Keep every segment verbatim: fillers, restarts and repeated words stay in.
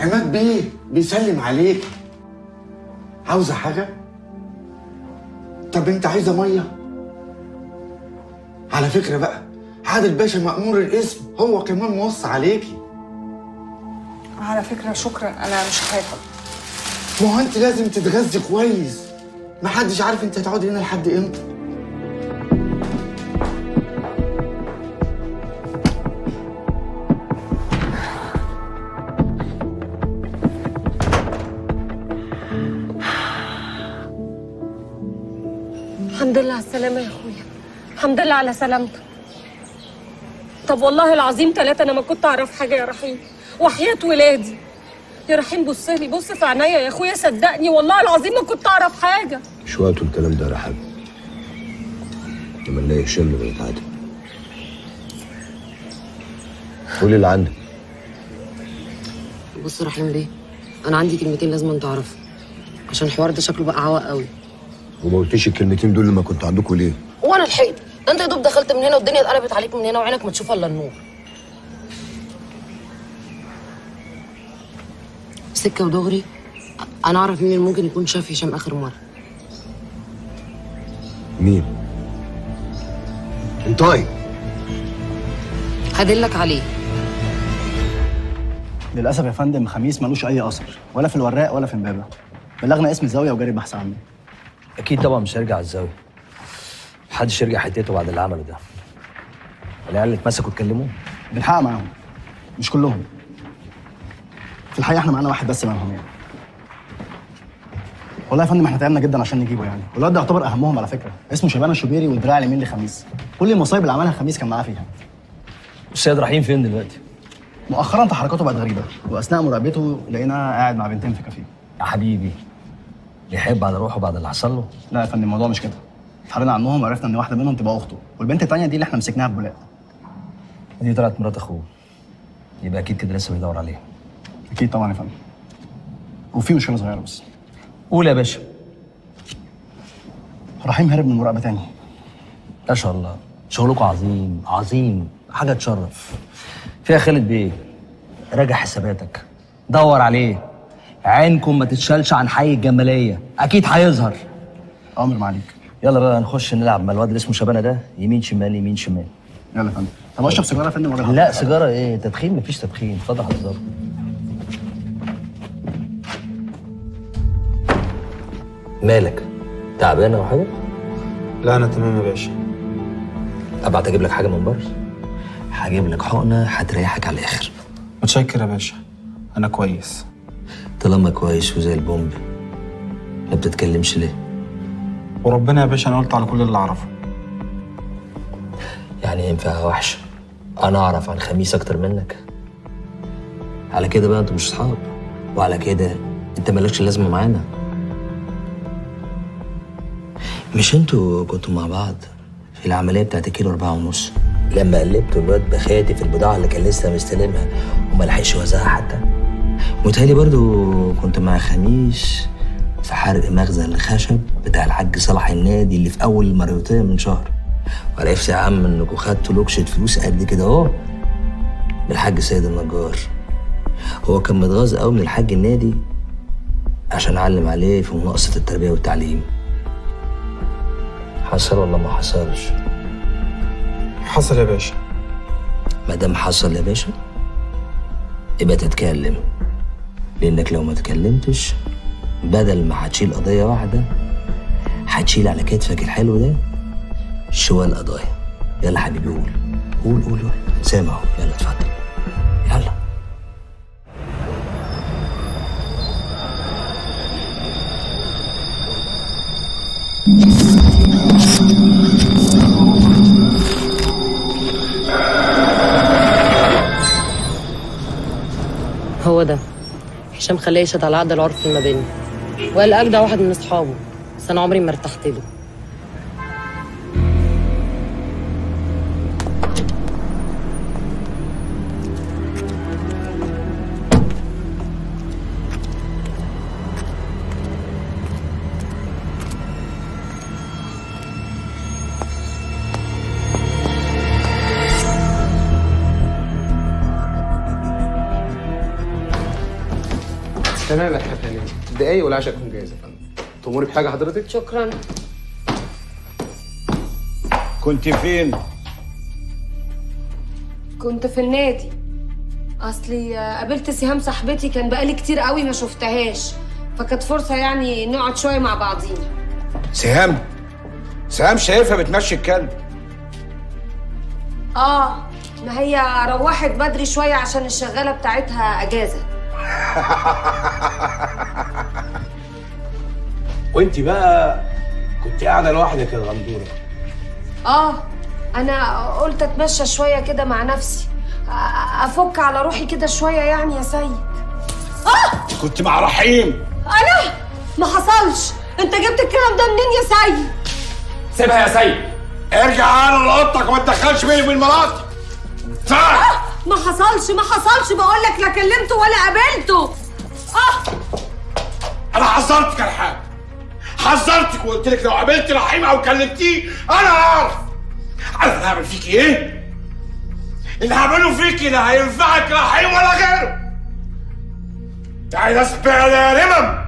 عماد بيه بيسلم عليك. عاوزة حاجة؟ طب انت عايزة مية؟ على فكرة بقى عادل باشا مأمور الاسم هو كمان موصي عليكي. على فكرة شكرا انا مش خايفة. ما هو انت لازم تتغذي كويس، محدش عارف انت هتقعدي هنا لحد امتى. الحمد لله على السلامة يا اخويا، الحمد لله على سلامتك. طب والله العظيم ثلاثة انا ما كنت اعرف حاجة يا رحيم، وحياة ولادي يا رحيم. بص لي، بص في عينيا يا اخويا، صدقني والله العظيم ما كنت اعرف حاجة. مش وقته الكلام ده يا رحيم، لما نلاقي هشام اللي بيتعادل. قولي اللي عندك. بص يا رحيم، ليه؟ انا عندي كلمتين لازم انت تعرفهم، عشان الحوار ده شكله بقى عواء قوي. وما قلتيش الكلمتين دول لما كنت عندكم ليه؟ وانا لحقت، ده انت يا دوب دخلت من هنا والدنيا اتقلبت عليك من هنا وعينك ما تشوف الا النور. سكه ودغري انا اعرف مين اللي ممكن يكون شاف هشام اخر مره. مين؟ انطاي. هدلك عليه. للاسف يا فندم خميس ملوش اي اثر، ولا في الوراق ولا في امبابه. بلغنا اسم الزاويه وجاري بحث عنه. أكيد طبعا مش هيرجع الزاوية. محدش يرجع حتته بعد اللي عمله ده. العيال اللي اتمسكوا اتكلموا؟ بالحق معاهم، مش كلهم. في الحقيقة احنا معانا واحد بس منهم يعني. والله يا فندم احنا تعبنا جدا عشان نجيبه يعني، والواد ده يعتبر أهمهم على فكرة، اسمه شبانة شوبيري والدراع اليمين لخميس. كل المصايب اللي عملها خميس كان معاه فيها. السيد رحيم فين دلوقتي؟ مؤخرا تحركاته بقت غريبة، وأثناء مراقبته لقيناه قاعد مع بنتين في كافيه. يا حبيبي يحب على روحه بعد اللي حصل له؟ لا يا فندم الموضوع مش كده. اتحرينا عنهم وعرفنا ان واحده منهم تبقى اخته، والبنت الثانيه دي اللي احنا مسكناها ببلاء. دي طلعت مرات اخوه. يبقى اكيد كده لسه بيدور عليها. اكيد طبعا يا فندم. وفي مشكله صغيره بس. قول يا باشا. رحيم هرب من مراقبه ثانيه. ما شاء الله، شغلكم عظيم عظيم، حاجه تشرف. فيها خالد بيه. راجع حساباتك. دور عليه. عينكم ما تتشالش عن حي الجماليه، اكيد هيظهر. امر معليك. يلا بقى نخش نلعب مع الواد اللي اسمه شبانه ده، يمين شمال يمين شمال. يلا يا فندم. طب اشرب سيجاره يا فندم ولا لا؟ سيجاره ايه؟ تدخين؟ مفيش تدخين، اتفضل حضرتك. مالك؟ تعبان او حاجه؟ لا انا تمام يا باشا. ابعت اجيب لك حاجه من بره؟ هجيب لك حقنه هتريحك على الاخر. متشكر يا باشا، انا كويس. طالما كويس وزي البومب ما بتتكلمش ليه؟ وربنا يا باشا انا قلت على كل اللي اعرفه. يعني ايه ينفعها وحشه؟ انا اعرف عن خميس اكتر منك. على كده بقى انتوا مش اصحاب، وعلى كده انت مالكش لازمه معانا. مش انتوا كنتوا مع بعض في العمليه بتاعت الكيلو اربعه ونص لما قلبتوا الواد بخاتي في البضاعه اللي كان لسه مستلمها وما لحقش يوزعها حتى؟ متهيألي برضو كنت مع خميس في حرق مخزن الخشب بتاع الحاج صلاح النادي اللي في أول مرتين من شهر، وعرفت يا عم إنكوا خدتوا لوكشة فلوس قد كده أهو من الحاج سيد النجار. هو كان متغاظ قوي من الحاج النادي عشان علم عليه في مناقصة التربية والتعليم. حصل ولا ما حصلش؟ حصل يا باشا. ما دام حصل يا باشا يبقى تتكلم، لأنك لو ما اتكلمتش بدل ما هتشيل قضية واحدة هتشيل على كتفك الحلو ده شوال قضايا. يلا حبيبي قول قول قول قول، سامع. يلا اتفضل. يلا هو ده هشام خلايا شد على عقد العرف المدني، وقال أجدع واحد من أصحابه، بس أنا عمري ما ارتحت له. تمام يا حاج هانم، دقايق والعشاء يكون جاهز يا فندم. تأمري بحاجة حضرتك؟ شكرا. كنت فين؟ كنت في النادي. اصلي قابلت سهام صاحبتي، كان بقالي كتير قوي ما شفتهاش، فكانت فرصة يعني نقعد شوية مع بعضينا. سهام؟ سهام شايفها بتمشي الكلب. اه ما هي روحت بدري شوية عشان الشغالة بتاعتها اجازة. وانت بقى كنت قاعدة لوحدك يا غندورة؟ اه انا قلت اتمشى شوية كده مع نفسي، افك على روحي كده شوية يعني يا سيد. اه كنت مع رحيم؟ انا ما حصلش. انت جبت الكلام ده منين يا سيد؟ سيبها يا سيد، ارجع على لقطتك وما تدخلش بيني وبين مراتي. اه ما حصلش ما حصلش بقول لك، لا كلمته ولا قابلته. اه انا حذرتك يا الحاج، حذرتك وقلت لك لو قابلت رحيم او كلمتيه انا اعرف. عارف انا هعمل فيكي ايه؟ اللي هعمله فيكي لا هينفعك رحيم ولا غيره. يعني ناس بعيدة يا رمم.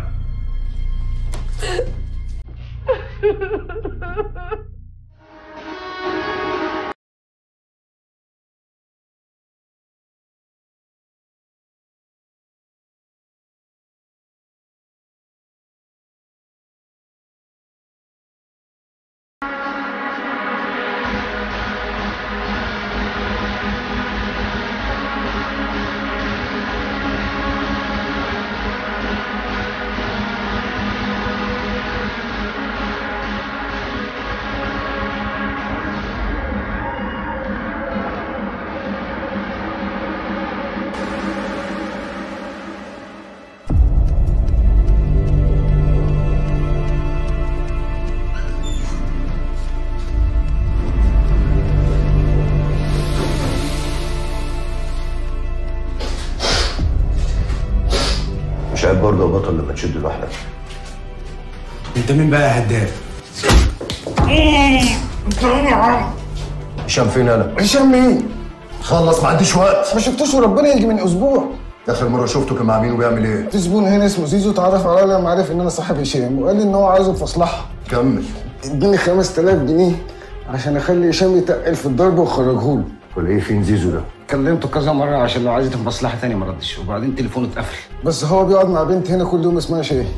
برضه يا بطل لما تشد لوحدك. انت مين بقى يا هداف؟ انت مين يا عم؟ هشام فين انا؟ هشام مين؟ خلص ما عنديش وقت. ما شفتوش وربنا يجي من اسبوع. اخر مره شفته كان مع مين وبيعمل ايه؟ في زبون هنا اسمه زيزو اتعرف عليا لما عرف ان انا صاحب هشام، وقال لي ان هو عايزه في مصلحه. كمل. اديني خمسة آلاف جنيه عشان اخلي هشام يتقل في الضرب واخرجهوله. ولا ايه فين زيزو ده؟ كلمته كذا مره عشان لو عايز يتم مصلحه ثانيه ما ردش، وبعدين تليفونه اتقفل. بس هو بيقعد مع بنت هنا كل يوم اسمها شيء.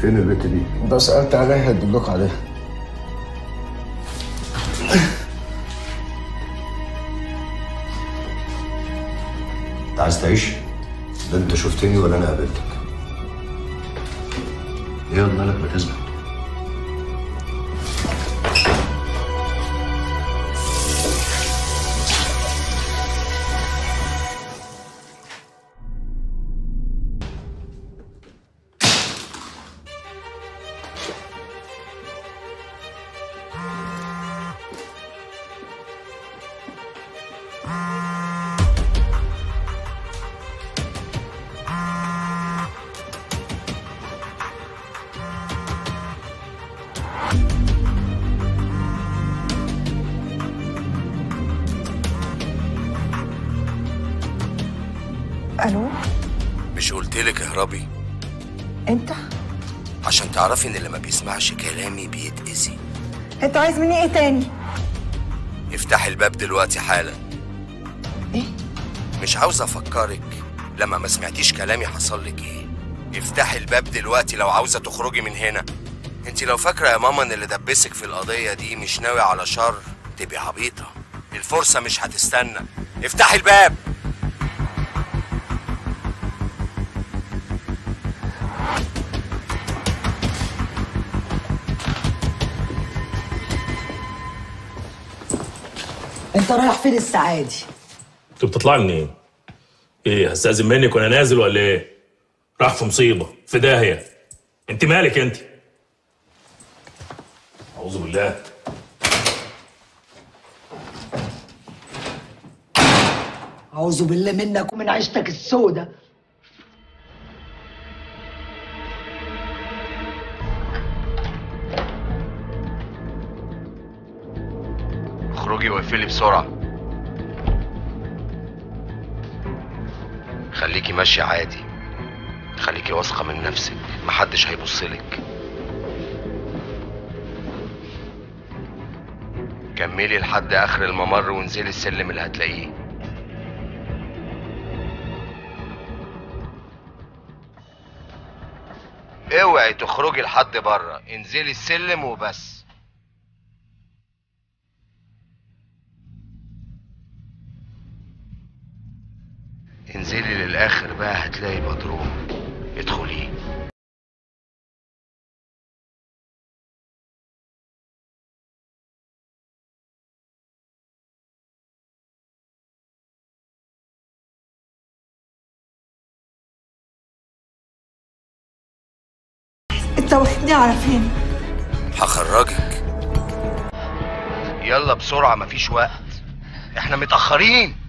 فين البنت دي؟ ده سالت عليها هتدبلوك عليها. انت عايز تعيش؟ ده انت شفتني ولا انا قابلتك؟ ايه مالك ما تزعل؟ الو، مش قلت لك اهربي؟ انت عشان تعرفي ان اللي ما بيسمعش كلامي بيتأذي. انت عايز مني ايه تاني؟ افتحي الباب دلوقتي حالا. ايه؟ مش عاوز افكرك لما ما سمعتيش كلامي حصل لك ايه. افتحي الباب دلوقتي لو عاوزه تخرجي من هنا. انت لو فاكره يا ماما ان اللي دبسك في القضيه دي مش ناوي على شر تبقي عبيطه. الفرصه مش هتستنى، افتحي الباب. انت رايح فين الساعة دي؟ انت بتطلعي منين؟ ايه هستأذن منك وانا نازل ولا ايه؟ راح في مصيبة، في داهية. انت مالك انت؟ أعوذ بالله. أعوذ بالله منك ومن عيشتك السودة. اخرجي وقفلي بسرعة. خليكي ماشية عادي، خليكي واثقه من نفسك، محدش هيبصلك. كملي لحد اخر الممر وانزلي السلم اللي هتلاقيه. اوعي تخرجي لحد بره، انزلي السلم وبس. انزلي للاخر بقى هتلاقي بدروم، ادخليه. واخدني على فين؟ هخرجك. يلا بسرعة مفيش وقت، احنا متأخرين.